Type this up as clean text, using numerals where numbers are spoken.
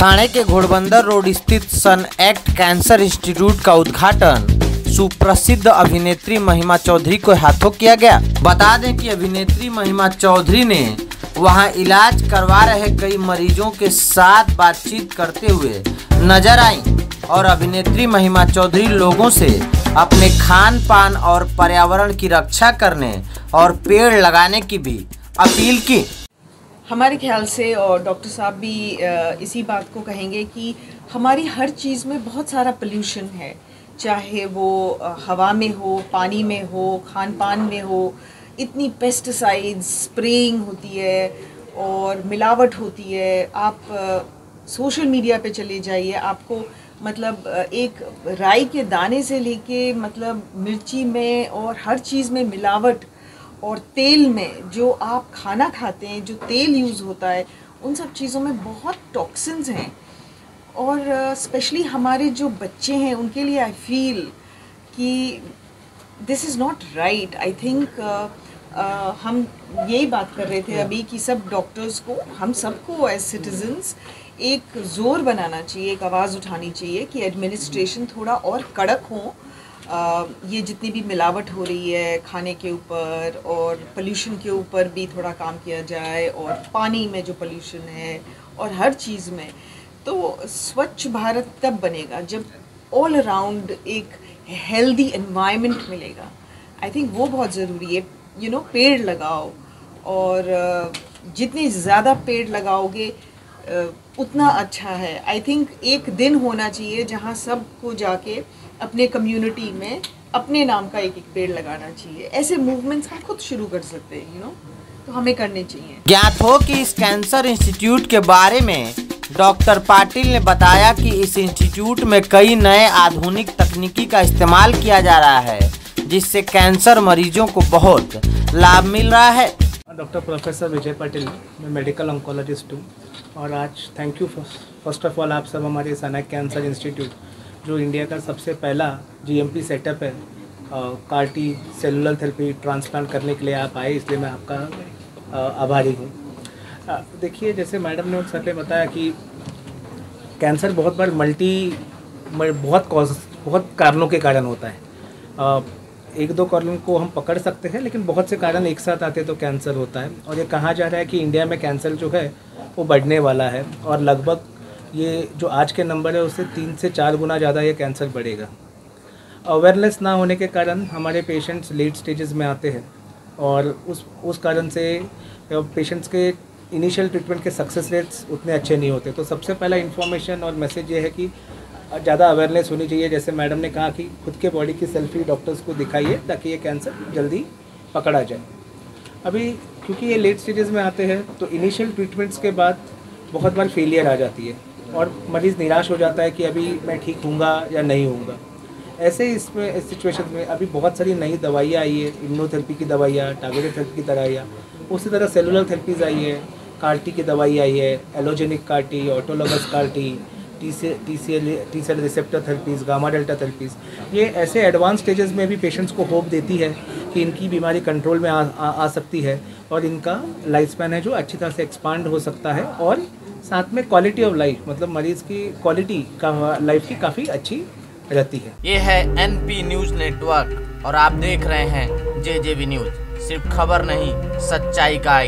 थाने के घोड़बंदर रोड स्थित SUNACT cancer institute का उद्घाटन सुप्रसिद्ध अभिनेत्री महिमा चौधरी को हाथों किया गया। बता दें कि अभिनेत्री महिमा चौधरी ने वहां इलाज करवा रहे कई मरीजों के साथ बातचीत करते हुए नजर आईं और अभिनेत्री महिमा चौधरी लोगों से अपने खान पान और पर्यावरण की रक्षा करने और पेड़ लगाने की भी अपील की। हमारे ख्याल से और डॉक्टर साहब भी इसी बात को कहेंगे कि हमारी हर चीज़ में बहुत सारा पोल्यूशन है, चाहे वो हवा में हो, पानी में हो, खान पान में हो। इतनी पेस्टिसाइड्स स्प्रेइंग होती है और मिलावट होती है। आप सोशल मीडिया पे चले जाइए, आपको मतलब एक राई के दाने से लेके मतलब मिर्ची में और हर चीज़ में मिलावट, और तेल में जो आप खाना खाते हैं, जो तेल यूज़ होता है, उन सब चीज़ों में बहुत टॉक्सिन्स हैं। और स्पेशली हमारे जो बच्चे हैं उनके लिए आई फील कि this is not right. I think हम यही बात कर रहे थे अभी कि सब डॉक्टर्स को, हम सबको एज सिटीजन्स एक ज़ोर बनाना चाहिए, एक आवाज़ उठानी चाहिए कि एडमिनिस्ट्रेशन थोड़ा और कड़क हो। ये जितनी भी मिलावट हो रही है खाने के ऊपर और पोल्यूशन के ऊपर भी थोड़ा काम किया जाए, और पानी में जो पोल्यूशन है और हर चीज़ में। तो स्वच्छ भारत तब बनेगा जब ऑल अराउंड एक हेल्दी एनवायरनमेंट मिलेगा। आई थिंक वो बहुत ज़रूरी है। यू नो, पेड़ लगाओ, और जितने ज़्यादा पेड़ लगाओगे उतना अच्छा है। आई थिंक एक दिन होना चाहिए जहाँ सबको जाके अपने कम्युनिटी में अपने नाम का एक एक पेड़ लगाना चाहिए। ऐसे मूवमेंट्स हम खुद शुरू कर सकते हैं, यू नो, तो हमें करने चाहिए। ज्ञात हो कि इस कैंसर इंस्टीट्यूट के बारे में डॉक्टर पाटिल ने बताया कि इस इंस्टीट्यूट में कई नए आधुनिक तकनीकी का इस्तेमाल किया जा रहा है, जिससे कैंसर मरीजों को बहुत लाभ मिल रहा है। डॉक्टर प्रोफेसर विजय पाटिल, मैं मेडिकल ऑन्कोलॉजिस्ट हूँ, और आज thank you first of all आप सब हमारे SUNACT कैंसर इंस्टीट्यूट, जो इंडिया का सबसे पहला जीएमपी सेटअप है कार्टी सेलुलर थेरेपी ट्रांसप्लांट करने के लिए, आप आए, इसलिए मैं आपका आभारी हूँ। देखिए, जैसे मैडम ने सर ने बताया कि कैंसर बहुत बार बहुत कारणों के कारण होता है। एक दो कारणों को हम पकड़ सकते हैं, लेकिन बहुत से कारण एक साथ आते तो कैंसर होता है। और ये कहा जा रहा है कि इंडिया में कैंसर जो है वो बढ़ने वाला है, और लगभग ये जो आज के नंबर है उससे 3 से 4 गुना ज़्यादा ये कैंसर बढ़ेगा। अवेयरनेस ना होने के कारण हमारे पेशेंट्स लेट स्टेजेस में आते हैं, और उस कारण से पेशेंट्स के इनिशियल ट्रीटमेंट के सक्सेस रेट्स उतने अच्छे नहीं होते। तो सबसे पहला इन्फॉर्मेशन और मैसेज ये है कि ज़्यादा अवेयरनेस होनी चाहिए। जैसे मैडम ने कहा कि खुद के बॉडी की सेल्फी डॉक्टर्स को दिखाइए ताकि ये कैंसर जल्दी पकड़ा जाए। अभी क्योंकि ये लेट स्टेजेस में आते हैं तो इनिशियल ट्रीटमेंट्स के बाद बहुत बार फेलियर आ जाती है, और मरीज़ निराश हो जाता है कि अभी मैं ठीक होऊंगा या नहीं होऊंगा। ऐसे इसमें इस सिचुएशन में अभी बहुत सारी नई दवाइयाँ आई है, इम्यूनोथेरेपी की दवाइयाँ, टारगेटेड थेरेपी की दवाइयाँ, उसी तरह सेलुलर थेरेपीज आई है, कार्टी की दवाई आई है, allogenic CAR T, autologous CAR T, TCL receptor therapies, gamma delta therapies. ये ऐसे एडवांस स्टेजेस में भी पेशेंट्स को होप देती है कि इनकी बीमारी कंट्रोल में आ सकती है, और इनका लाइफ स्पैन है जो अच्छी तरह से एक्सपांड हो सकता है, और साथ में क्वालिटी ऑफ लाइफ, मतलब मरीज की क्वालिटी का लाइफ की काफ़ी अच्छी रहती है। ये है एनपी न्यूज नेटवर्क, और आप देख रहे हैं जे जे बी न्यूज। सिर्फ खबर नहीं, सच्चाई का आईना।